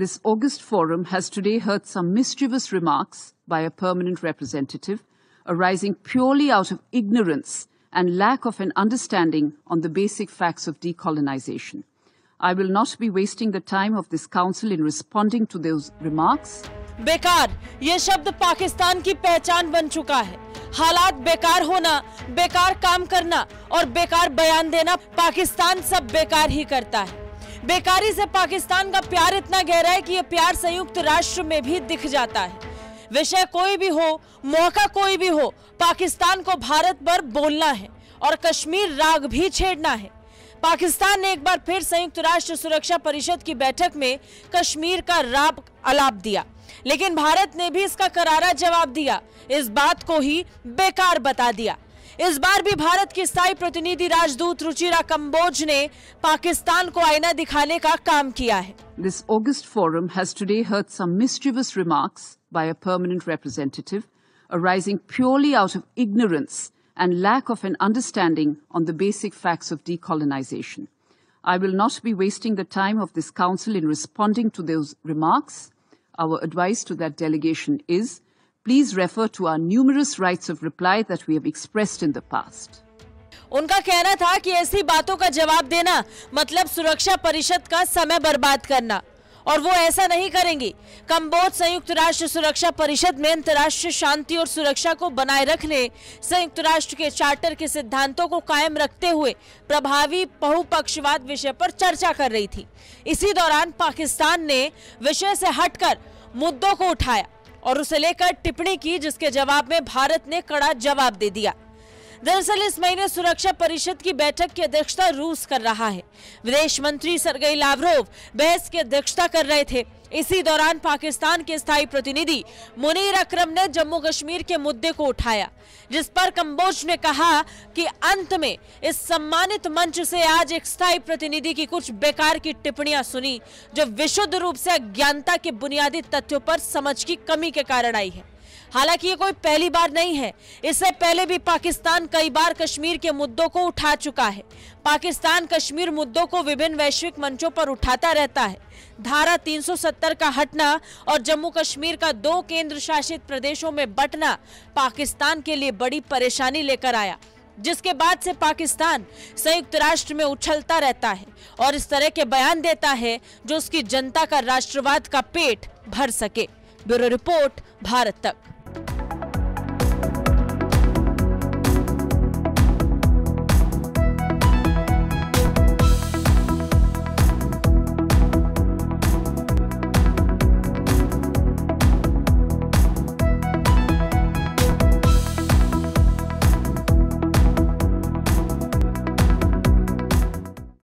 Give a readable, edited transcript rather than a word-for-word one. This August forum has today heard some mischievous remarks by a permanent representative arising purely out of ignorance and lack of an understanding on the basic facts of decolonization. I will not be wasting the time of this council in responding to those remarks. बेकार, ये शब्द पाकिस्तान की पहचान बन चुका है। हालात बेकार होना, बेकार काम करना और बेकार बयान देना, पाकिस्तान सब बेकार ही करता है। बेकारी से पाकिस्तान का प्यार इतना गहरा है कि ये प्यार संयुक्त राष्ट्र में भी दिख जाता है। विषय कोई भी हो, मौका कोई भी हो, पाकिस्तान को भारत पर बोलना है और कश्मीर राग भी छेड़ना है। पाकिस्तान ने एक बार फिर संयुक्त राष्ट्र सुरक्षा परिषद की बैठक में कश्मीर का राग अलाप दिया, लेकिन भारत ने भी इसका करारा जवाब दिया, इस बात को ही बेकार बता दिया। इस बार भी भारत की स्थायी प्रतिनिधि राजदूत रुचिरा कंबोज ने पाकिस्तान को आईना दिखाने का काम किया है। This August forum has today heard some mischievous remarks by a permanent representative arising purely out of ignorance and lack of an understanding on the basic facts of decolonization. I will not be wasting the time of this council in responding to those remarks. Our advice to that delegation is please refer to our numerous rights of reply that we have expressed in the past. उनका कहना था कि ऐसी बातों का जवाब देना मतलब सुरक्षा परिषद का समय बर्बाद करना, और वो ऐसा नहीं करेंगी। कंबोज संयुक्त राष्ट्र सुरक्षा परिषद में अंतर्राष्ट्रीय शांति और सुरक्षा को बनाए रखने, संयुक्त राष्ट्र के चार्टर के सिद्धांतों को कायम रखते हुए प्रभावी बहुपक्षवाद विषय पर चर्चा कर रही थी। इसी दौरान पाकिस्तान ने विषय से हटकर मुद्दों को उठाया और उसे लेकर टिप्पणी की, जिसके जवाब में भारत ने कड़ा जवाब दे दिया। दरअसल इस महीने सुरक्षा परिषद की बैठक की अध्यक्षता रूस कर रहा है। विदेश मंत्री सर्गेई लावरोव बहस की अध्यक्षता कर रहे थे। इसी दौरान पाकिस्तान के स्थायी प्रतिनिधि मुनीर अकरम ने जम्मू कश्मीर के मुद्दे को उठाया, जिस पर कंबोज ने कहा कि अंत में इस सम्मानित मंच से आज एक स्थायी प्रतिनिधि की कुछ बेकार की टिप्पणियां सुनी, जो विशुद्ध रूप से अज्ञानता के बुनियादी तथ्यों पर समझ की कमी के कारण आई है। हालांकि ये कोई पहली बार नहीं है, इससे पहले भी पाकिस्तान कई बार कश्मीर के मुद्दों को उठा चुका है। पाकिस्तान कश्मीर मुद्दों को विभिन्न वैश्विक मंचों पर उठाता रहता है। धारा 370 का हटना और जम्मू कश्मीर का 2 केंद्र शासित प्रदेशों में बंटना पाकिस्तान के लिए बड़ी परेशानी लेकर आया, जिसके बाद से पाकिस्तान संयुक्त राष्ट्र में उछलता रहता है और इस तरह के बयान देता है जो उसकी जनता का राष्ट्रवाद का पेट भर सके। ब्यूरो रिपोर्ट, भारत तक।